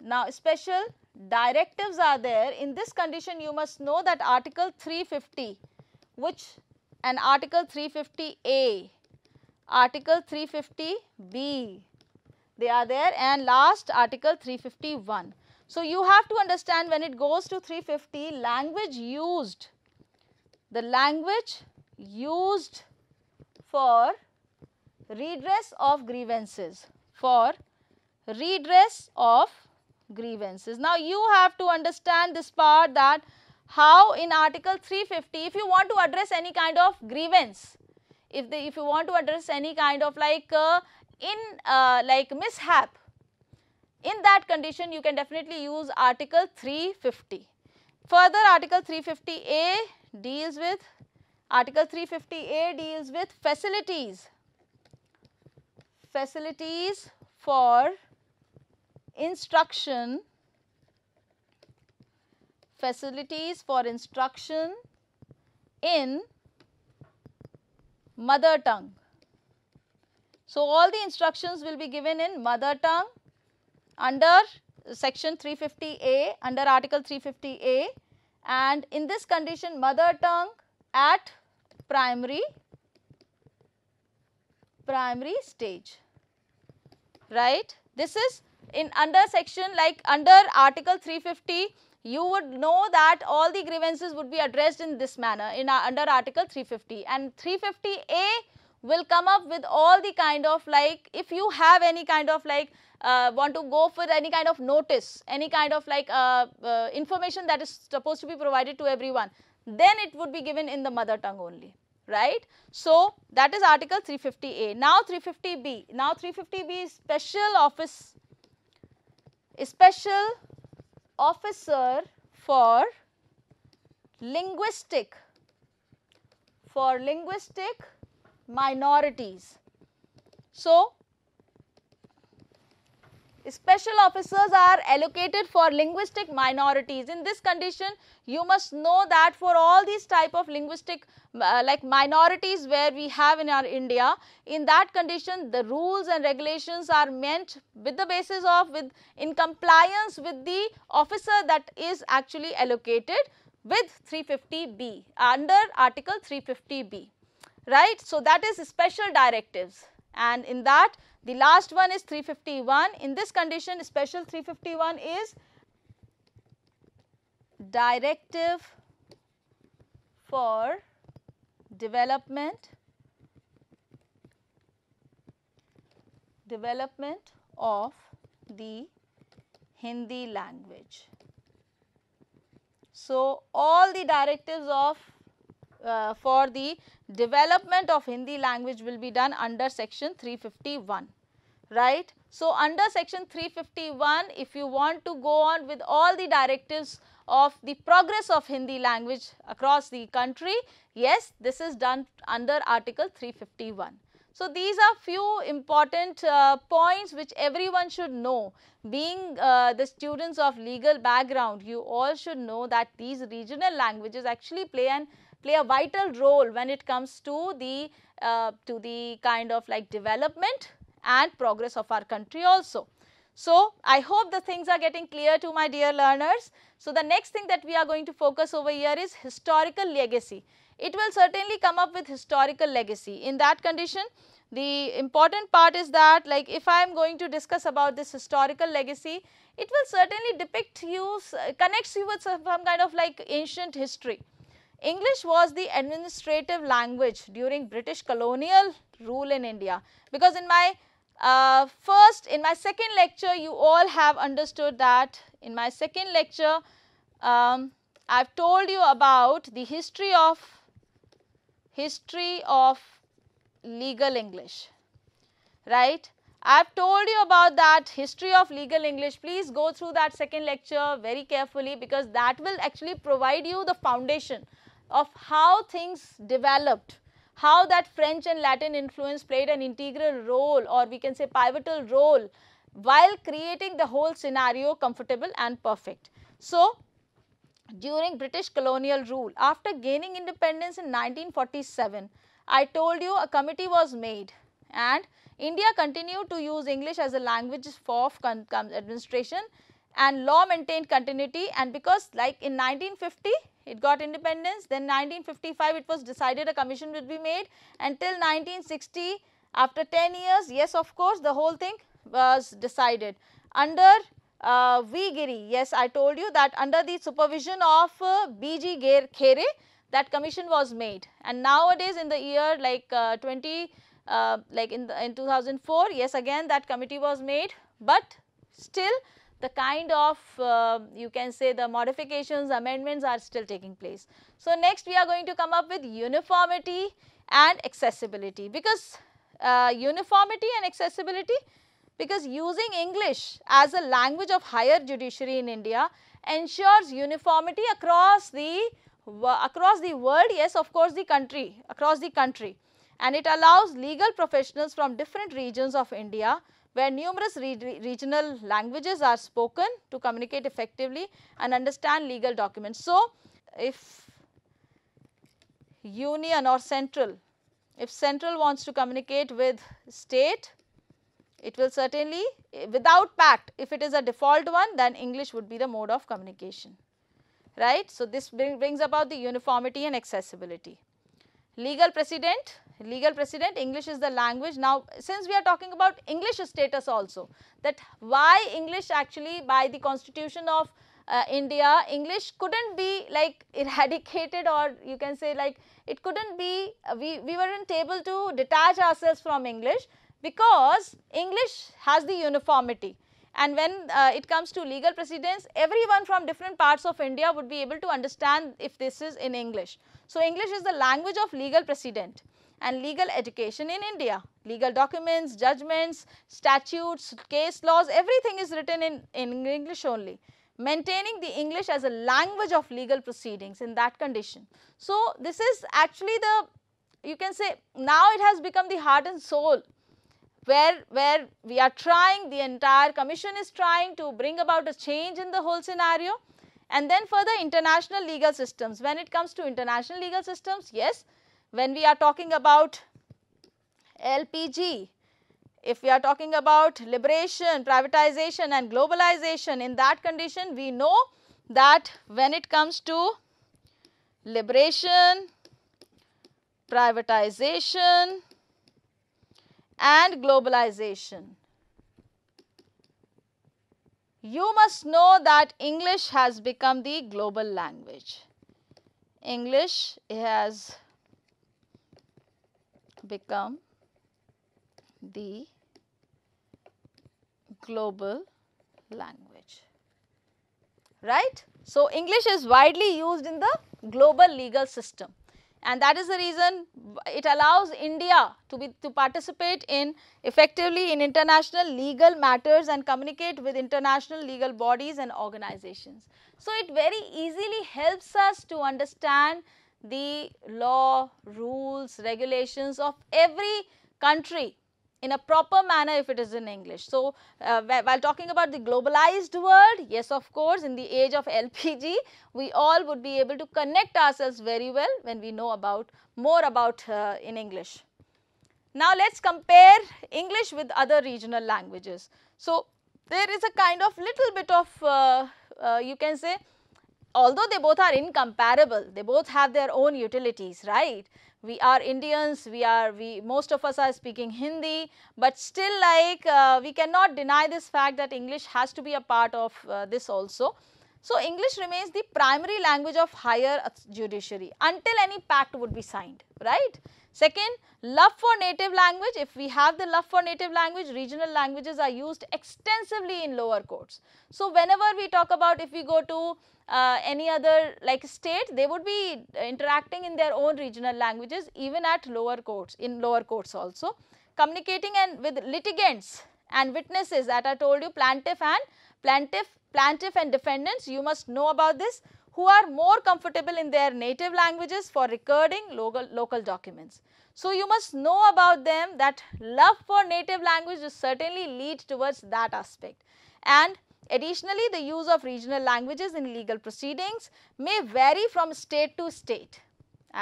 Now, special directives are there. In this condition, you must know that Article three fifty, which and Article three fifty A, Article three fifty B, they are there, and last Article three fifty-one. So, you have to understand when it goes to three fifty, language used, the language used for redress of grievances, for redress of grievances. Now, you have to understand this part, that how in Article three fifty, if you want to address any kind of grievance, if they, if you want to address any kind of like uh, in uh, like mishap, in that condition you can definitely use Article three fifty. Further, Article three fifty A deals with Article three fifty A deals with facilities, facilities for instruction, facilities for instruction in mother tongue. So, all the instructions will be given in mother tongue under section three fifty A, under Article three fifty A, and in this condition mother tongue at primary, primary stage, right. This is in under section, like under Article three fifty, you would know that all the grievances would be addressed in this manner in uh, under Article three fifty, and three fifty A will come up with all the kind of like, if you have any kind of like uh, want to go for any kind of notice, any kind of like uh, uh, information that is supposed to be provided to everyone, then it would be given in the mother tongue only, right. So, that is Article three fifty A. Now, three fifty B. Now, three fifty B is special office, special officer for linguistic, for linguistic minorities. So, special officers are allocated for linguistic minorities. In this condition, you must know that for all these type of linguistic uh, like minorities where we have in our India, in that condition the rules and regulations are meant with the basis of, with in compliance with the officer that is actually allocated with three fifty B, under Article three fifty B, right. So, that is special directives, and in that the last one is three fifty-one. In this condition, special three fifty-one is directive for development, development of the Hindi language. So, all the directives of Uh, for the development of Hindi language will be done under section three fifty-one, right. So, under section three fifty-one, if you want to go on with all the directives of the progress of Hindi language across the country, yes, this is done under Article three fifty-one. So, these are few important uh, points which everyone should know. Being uh, the students of legal background, you all should know that these regional languages actually play an play a vital role when it comes to the uh, to the kind of like development and progress of our country also. So, I hope the things are getting clear to my dear learners. So, the next thing that we are going to focus over here is historical legacy. It will certainly come up with historical legacy. In that condition, the important part is that, like, if I am going to discuss about this historical legacy, it will certainly depict you, connects you with some kind of like ancient history. English was the administrative language during British colonial rule in India, because in my uh, first, in my second lecture, you all have understood that. In my second lecture, um, I have told you about the history of, history of legal English, right? I have told you about that history of legal English. Please go through that second lecture very carefully, because that will actually provide you the foundation of how things developed, how that French and Latin influence played an integral role, or we can say pivotal role, while creating the whole scenario comfortable and perfect. So, during British colonial rule, after gaining independence in nineteen forty-seven, I told you a committee was made, and India continued to use English as a language for administration, and law maintained continuity. And because, like, in nineteen fifty it got independence, then nineteen fifty-five it was decided a commission would be made, until nineteen sixty, after ten years, yes, of course, the whole thing was decided under uh, V. Giri. Yes, I told you that under the supervision of uh, B G Khare, that commission was made. And nowadays in the year like uh, twenty, uh, like in, the, in two thousand four, yes, again that committee was made, but still the kind of uh, you can say the modifications, amendments are still taking place. So, next we are going to come up with uniformity and accessibility, because uh, uniformity and accessibility, because using English as a language of higher judiciary in India ensures uniformity across the across the world, yes, of course, the country, across the country, and it allows legal professionals from different regions of India, where numerous re regional languages are spoken, to communicate effectively and understand legal documents. So, if union or central, if central wants to communicate with state, it will certainly, without pact, if it is a default one, then English would be the mode of communication. Right. So, this bring, brings about the uniformity and accessibility. Legal precedent, legal precedent, English is the language. Now, since we are talking about English status also, that why English actually by the constitution of uh, India, English could not be like eradicated, or you can say like it could not be, uh, we, we were not able to detach ourselves from English, because English has the uniformity. And when uh, it comes to legal precedents, everyone from different parts of India would be able to understand if this is in English. So, English is the language of legal precedent and legal education in India. Legal documents, judgments, statutes, case laws, everything is written in, in English only. Maintaining the English as a language of legal proceedings in that condition. So, this is actually the, you can say, now it has become the heart and soul. Where, where we are trying, the entire commission is trying to bring about a change in the whole scenario. And then further, international legal systems. When it comes to international legal systems, yes, when we are talking about L P G, if we are talking about liberation, privatization and globalization, in that condition we know that when it comes to liberation, privatization and globalization, you must know that English has become the global language. English has become the global language, right? So, English is widely used in the global legal system. And that is the reason it allows India to be to participate in effectively in international legal matters and communicate with international legal bodies and organizations. So, it very easily helps us to understand the law, rules, regulations of every country in a proper manner if it is in English. So, uh, while talking about the globalized world, yes, of course, in the age of L P G, we all would be able to connect ourselves very well when we know about more about uh, in English. Now, let us compare English with other regional languages. So, there is a kind of little bit of uh, uh, you can say, although they both are incomparable, they both have their own utilities, right? We are Indians, we are, we, most of us are speaking Hindi, but still like uh, we cannot deny this fact that English has to be a part of uh, this also. So, English remains the primary language of higher judiciary until any pact would be signed, right? Second, love for native language. If we have the love for native language, regional languages are used extensively in lower courts. So, whenever we talk about, if we go to Uh, any other like state, they would be interacting in their own regional languages even at lower courts, in lower courts also. Communicating and with litigants and witnesses, that I told you, plaintiff and plaintiff, plaintiff and defendants, you must know about this, who are more comfortable in their native languages for recording local, local documents. So, you must know about them, that love for native language will certainly lead towards that aspect. And additionally, the use of regional languages in legal proceedings may vary from state to state.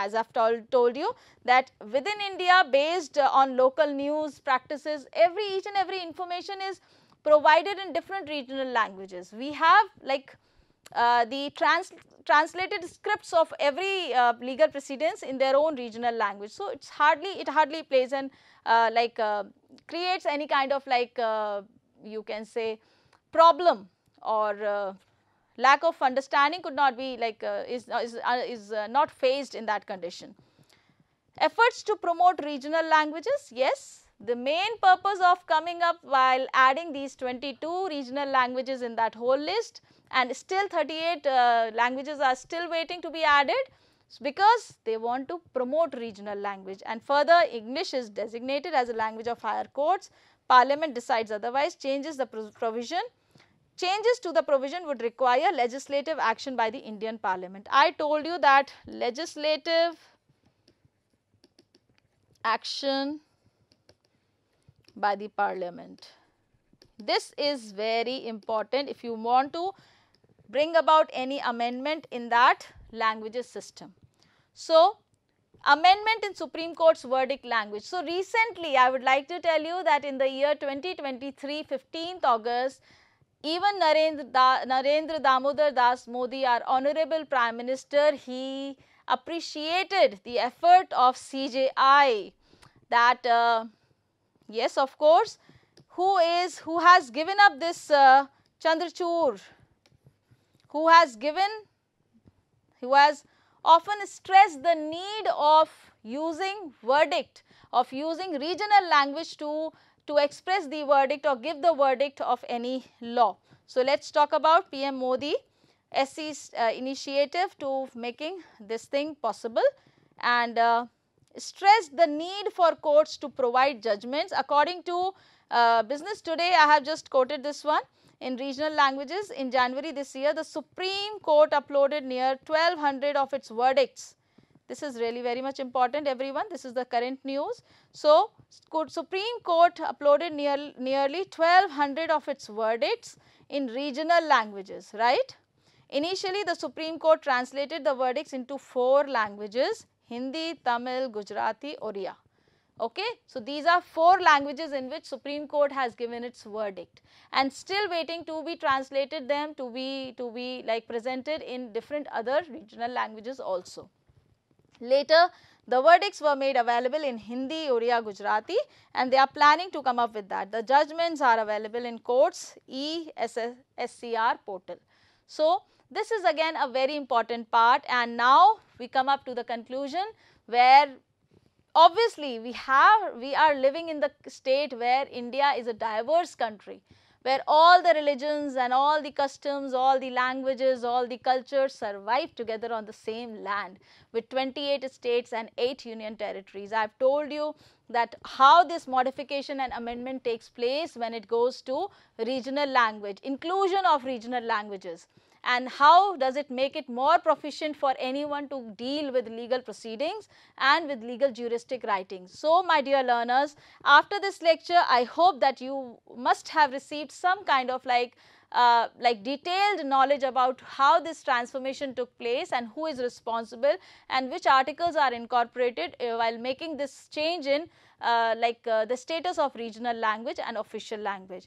As I have told you, that within India, based on local news practices, every each and every information is provided in different regional languages. We have like uh, the trans translated scripts of every uh, legal proceedings in their own regional language. So, it's hardly, it hardly plays and uh, like uh, creates any kind of like uh, you can say, problem or uh, lack of understanding could not be like uh, is uh, is, uh, is uh, not faced in that condition. Efforts to promote regional languages, yes, the main purpose of coming up while adding these twenty-two regional languages in that whole list, and still thirty-eight uh, languages are still waiting to be added, because they want to promote regional language. And further, English is designated as a language of higher courts. Parliament decides otherwise, changes the provision. Changes to the provision would require legislative action by the Indian Parliament. I told you that legislative action by the Parliament. This is very important if you want to bring about any amendment in that languages system. So, amendment in Supreme Court's verdict language. So, recently I would like to tell you that in the year twenty twenty-three, fifteenth August, even Narendra, da Narendra Damodardas Modi, our Honorable Prime Minister, he appreciated the effort of C J I, that uh, yes, of course, who is, who has given up this uh, Chandrachur, who has given, who has often stressed the need of using verdict, of using regional language to to express the verdict or give the verdict of any law. So, let us talk about P M Modi S C's uh, initiative to making this thing possible, and uh, stressed the need for courts to provide judgments. According to uh, Business Today, I have just quoted this one. In regional languages, in January this year, the Supreme Court uploaded near twelve hundred of its verdicts. This is really very much important, everyone. This is the current news. So, Supreme Court uploaded near, nearly twelve hundred of its verdicts in regional languages, right? Initially, the Supreme Court translated the verdicts into four languages: Hindi, Tamil, Gujarati, Odia. Okay, so these are four languages in which Supreme Court has given its verdict, and still waiting to be translated them to be to be like presented in different other regional languages also. Later, the verdicts were made available in Hindi, Odia, Gujarati, and they are planning to come up with that. The judgments are available in courts E S S C R portal. So, this is again a very important part, and now we come up to the conclusion where obviously, we have, we are living in the state where India is a diverse country, where all the religions and all the customs, all the languages, all the cultures survive together on the same land, with twenty-eight states and eight union territories. I have told you that how this modification and amendment takes place when it goes to regional language, inclusion of regional languages, and how does it make it more proficient for anyone to deal with legal proceedings and with legal juristic writings. So, my dear learners, after this lecture, I hope that you must have received some kind of like Uh, like detailed knowledge about how this transformation took place and who is responsible and which articles are incorporated uh, while making this change in uh, like uh, the status of regional language and official language.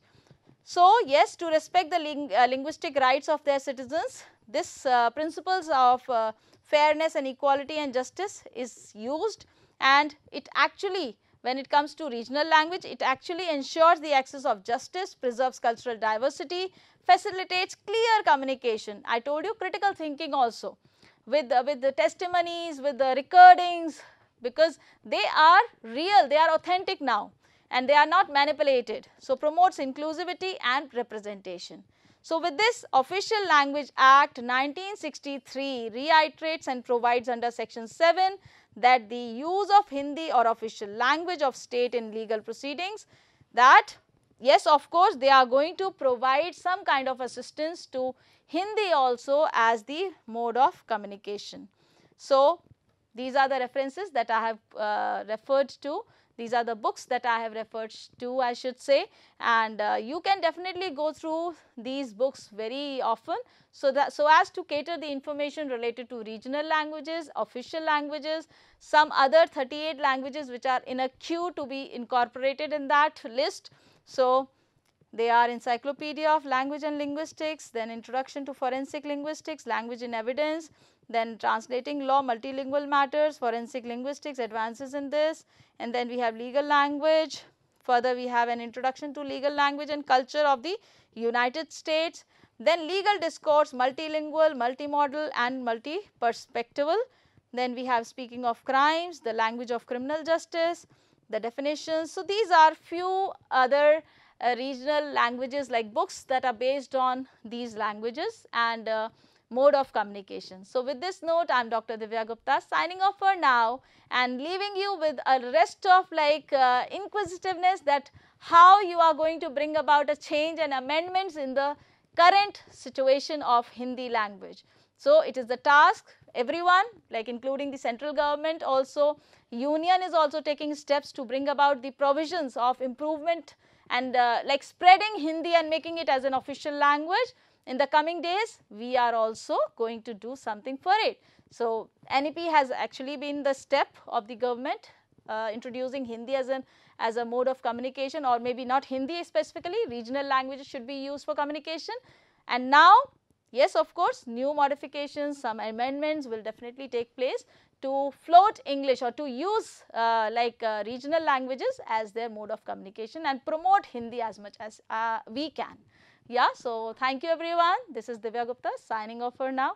So, yes, to respect the ling uh, linguistic rights of their citizens, this uh, principles of uh, fairness and equality and justice is used, and it actually, when it comes to regional language, it actually ensures the access of justice, preserves cultural diversity, facilitates clear communication. I told you critical thinking also with, uh, with the testimonies, with the recordings, because they are real, they are authentic now, and they are not manipulated. So, promotes inclusivity and representation. So, with this, Official Language Act nineteen sixty-three reiterates and provides under section seven that the use of Hindi or official language of state in legal proceedings, that yes, of course, they are going to provide some kind of assistance to Hindi also as the mode of communication. So, these are the references that I have uh, referred to. These are the books that I have referred to, I should say, and uh, you can definitely go through these books very often, so that so as to cater the information related to regional languages, official languages, some other thirty-eight languages which are in a queue to be incorporated in that list. So, they are Encyclopedia of Language and Linguistics, then Introduction to Forensic Linguistics, Language in Evidence, then Translating Law, Multilingual Matters, Forensic Linguistics, Advances in this, and then we have Legal Language. Further, we have an Introduction to Legal Language and Culture of the United States, then Legal Discourse, Multilingual, Multimodal and Multi-Perspectival. Then we have Speaking of Crimes, the Language of Criminal Justice, the definitions. So, these are few other uh, regional languages like books that are based on these languages and uh, mode of communication. So, with this note, I am Doctor Divya Gupta signing off for now and leaving you with a rest of like uh, inquisitiveness that how you are going to bring about a change and amendments in the current situation of Hindi language. So, it is the task everyone, like including the central government also, union is also taking steps to bring about the provisions of improvement and uh, like spreading Hindi and making it as an official language. In the coming days, we are also going to do something for it. So, N E P has actually been the step of the government uh, introducing Hindi as an as a mode of communication, or maybe not Hindi specifically, regional languages should be used for communication. And now, yes, of course, new modifications, some amendments will definitely take place to float English or to use uh, like uh, regional languages as their mode of communication and promote Hindi as much as uh, we can. Yeah, so thank you everyone. This is Divya Gupta signing off for now.